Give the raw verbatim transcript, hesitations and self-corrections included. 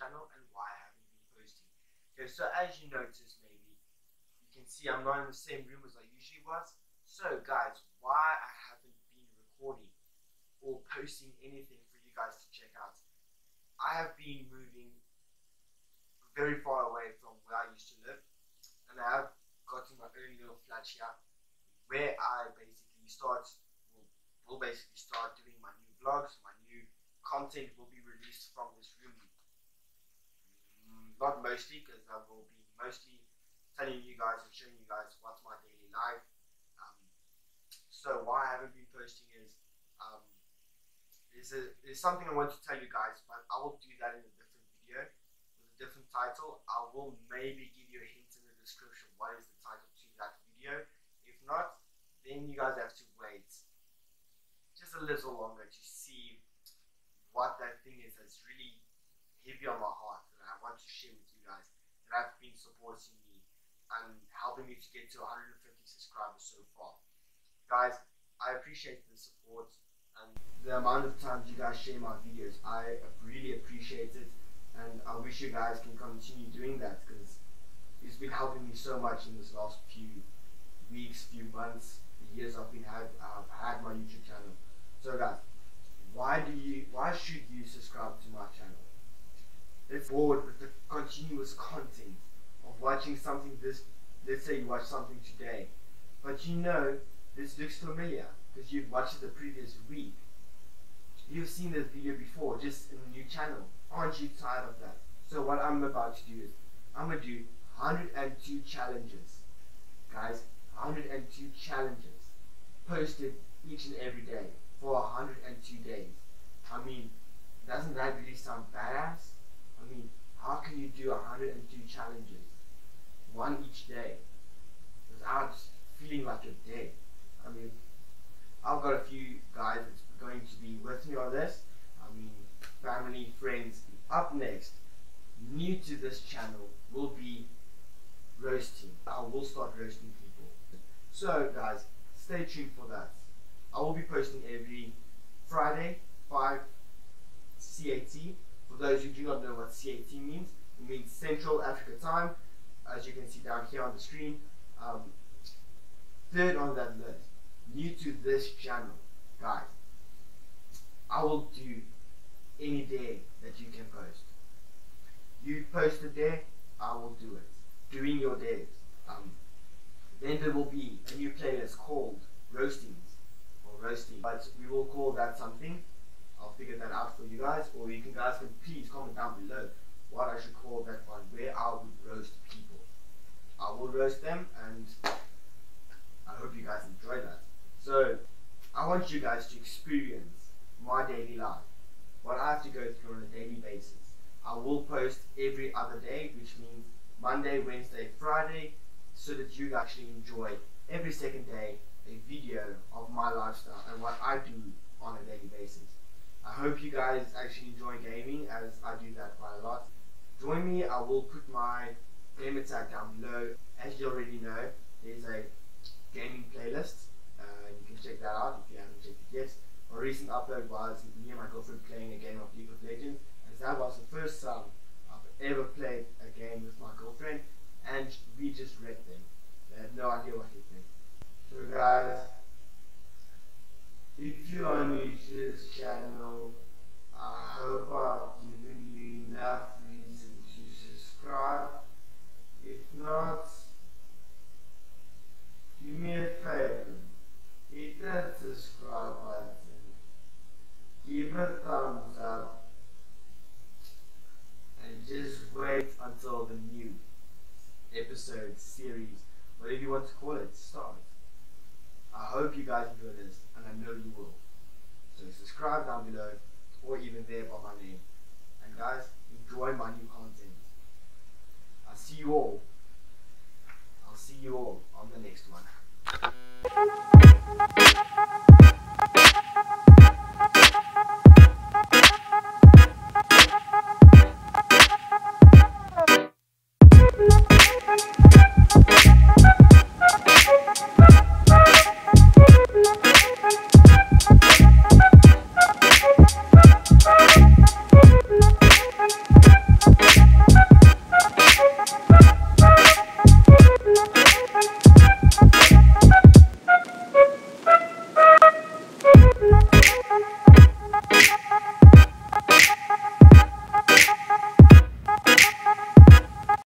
channel and why I haven't been posting. Okay, so as you notice, maybe you can see I'm not in the same room as I usually was. So guys, why I haven't been recording or posting anything for you guys to check out. I have been moving very far away from where I used to live, and I have gotten my own little flat here where I basically start, will, will basically start doing my new vlogs. My new content will be released from this room. Not mostly, because I will be mostly telling you guys and showing you guys what's my daily life. Um, so why I haven't been posting is, um, There's, a, there's something I want to tell you guys, but I will do that in a different video with a different title. I will maybe give you a hint in the description what is the title to that video. If not, then you guys have to wait just a little longer to see what that thing is that's really heavy on my heart that I want to share with you guys, that have been supporting me and helping me to get to one hundred fifty subscribers so far. Guys, I appreciate the support and the amount of times you guys share my videos. I really appreciate it, and I wish you guys can continue doing that, because it's been helping me so much in this last few weeks, few months, the years I've been had I've had my YouTube channel. So guys, why do you why should you subscribe to my channel? Let's forward with the continuous content of watching something. This let's say you watch something today, but you know this looks familiar because you've watched it the previous week. You've seen this video before, just in a new channel. Aren't you tired of that? So what I'm about to do is, I'm going to do one hundred and two challenges. Guys, one hundred and two challenges. Posted each and every day for one hundred and two days. I mean, doesn't that really sound badass? I mean, how can you do one hundred and two challenges? One each day. Without feeling like you're dead. I mean, I've got a few guys that's going to be with me on this. I mean, family, friends. Up next, new to this channel, will be roasting. I will start roasting people. So guys, stay tuned for that. I will be posting every Friday, five C A T. For those who do not know what C A T means, it means Central Africa Time, as you can see down here on the screen. Um, third on that list. New to this channel, guys, I will do any day that you can post. You post a day, I will do it. Doing your days. Um, then there will be a new playlist called Roastings or Roasting, but we will call that something. I'll figure that out for you guys, or you can guys can please comment down below what I should call that one, where I would roast people. I will roast them, and I hope you guys enjoy that. So, I want you guys to experience my daily life, what I have to go through on a daily basis. I will post every other day, which means Monday, Wednesday, Friday, so that you actually enjoy every second day a video of my lifestyle and what I do on a daily basis. I hope you guys actually enjoy gaming, as I do that quite a lot. Join me, I will put my gamer tag down below. As you already know, there's a gaming playlist. Uh, you can check that out if you haven't checked it yet. My recent upload was me and my girlfriend playing a game of League of Legends, as that was the first time I've ever played a game with my girlfriend, and we just wrecked them. They had no idea what hit them. So guys, if you are new to this channel, I hope I've given you enough reason to subscribe. If not, do me a favor, hit that subscribe button, give a thumbs up, and just wait until the new episode, series, whatever you want to call it, starts. I hope you guys enjoy this, and I know you will. So subscribe down below, or even there by my name. And guys,